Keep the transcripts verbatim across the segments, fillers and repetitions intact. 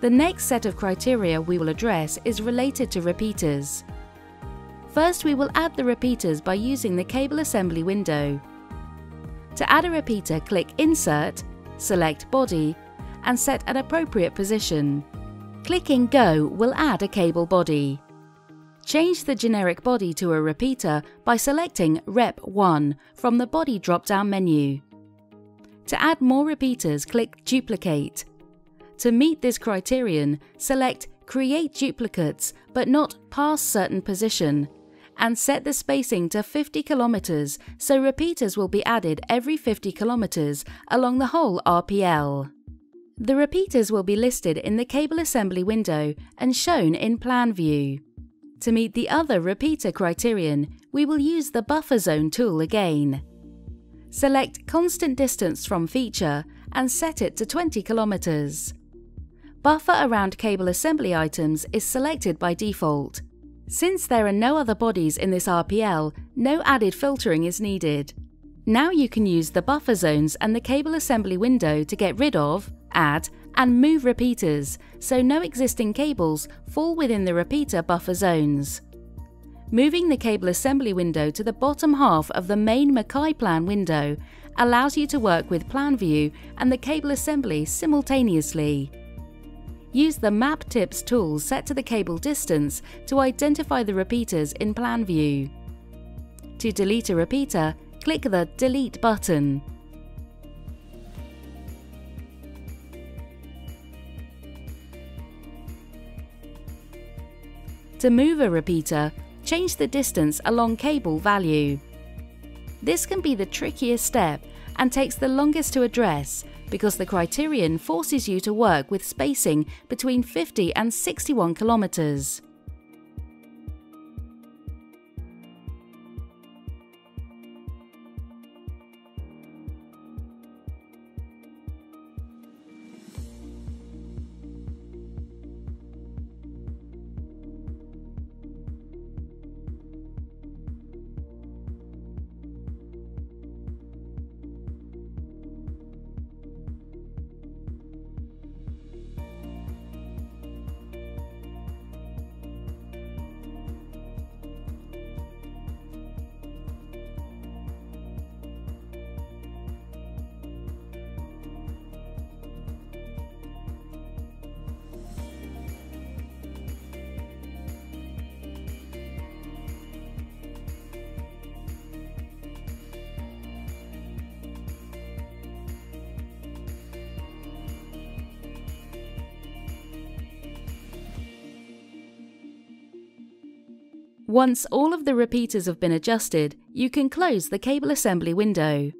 The next set of criteria we will address is related to repeaters. First, we will add the repeaters by using the cable assembly window. To add a repeater, click Insert, select Body, and set an appropriate position. Clicking Go will add a cable body. Change the generic body to a repeater by selecting R E P one from the body drop-down menu. To add more repeaters, click Duplicate. To meet this criterion, select Create Duplicates but not past certain position, and set the spacing to fifty kilometers, so repeaters will be added every fifty kilometers along the whole R P L. The repeaters will be listed in the cable assembly window and shown in plan view. To meet the other repeater criterion, we will use the buffer zone tool again. Select constant distance from feature and set it to twenty kilometers. Buffer around cable assembly items is selected by default. Since there are no other bodies in this R P L, no added filtering is needed. Now you can use the buffer zones and the cable assembly window to get rid of, add, and move repeaters, so no existing cables fall within the repeater buffer zones. Moving the cable assembly window to the bottom half of the main MakaiPlan window allows you to work with plan view and the cable assembly simultaneously. Use the Map Tips tool set to the cable distance to identify the repeaters in plan view. To delete a repeater, click the Delete button. To move a repeater, change the distance along cable value. This can be the trickiest step and takes the longest to address because the criterion forces you to work with spacing between fifty and sixty-one kilometers. Once all of the repeaters have been adjusted, you can close the cable assembly window.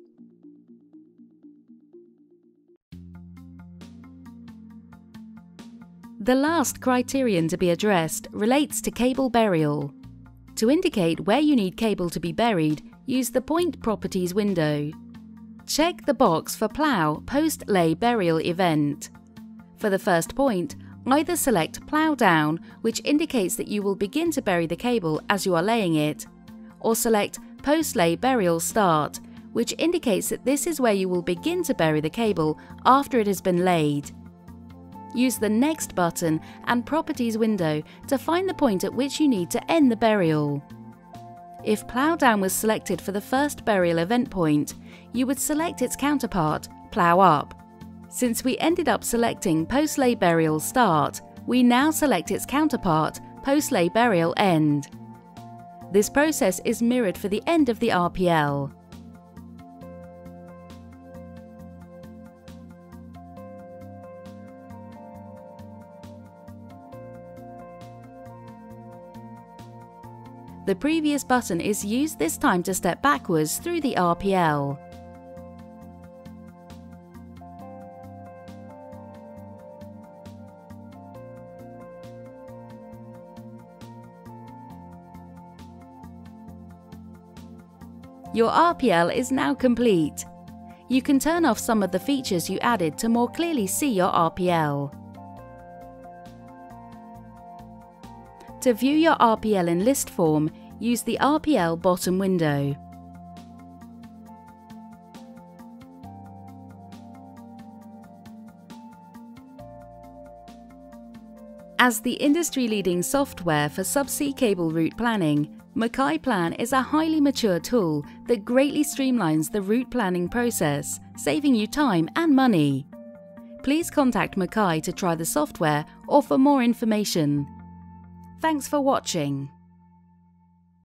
The last criterion to be addressed relates to cable burial. To indicate where you need cable to be buried, use the Point Properties window. Check the box for Plough Post-Lay Burial Event. For the first point, either select Plough Down, which indicates that you will begin to bury the cable as you are laying it, or select Post Lay Burial Start, which indicates that this is where you will begin to bury the cable after it has been laid. Use the Next button and Properties window to find the point at which you need to end the burial. If Plough Down was selected for the first burial event point, you would select its counterpart, Plough Up. Since we ended up selecting Post-Lay Burial Start, we now select its counterpart, Post-Lay Burial End. This process is mirrored for the end of the R P L. The previous button is used this time to step backwards through the R P L. Your R P L is now complete. You can turn off some of the features you added to more clearly see your R P L. To view your R P L in list form, use the R P L bottom window. As the industry-leading software for subsea cable route planning, MakaiPlan is a highly mature tool that greatly streamlines the route planning process, saving you time and money. Please contact Makai to try the software or for more information. Thanks for watching.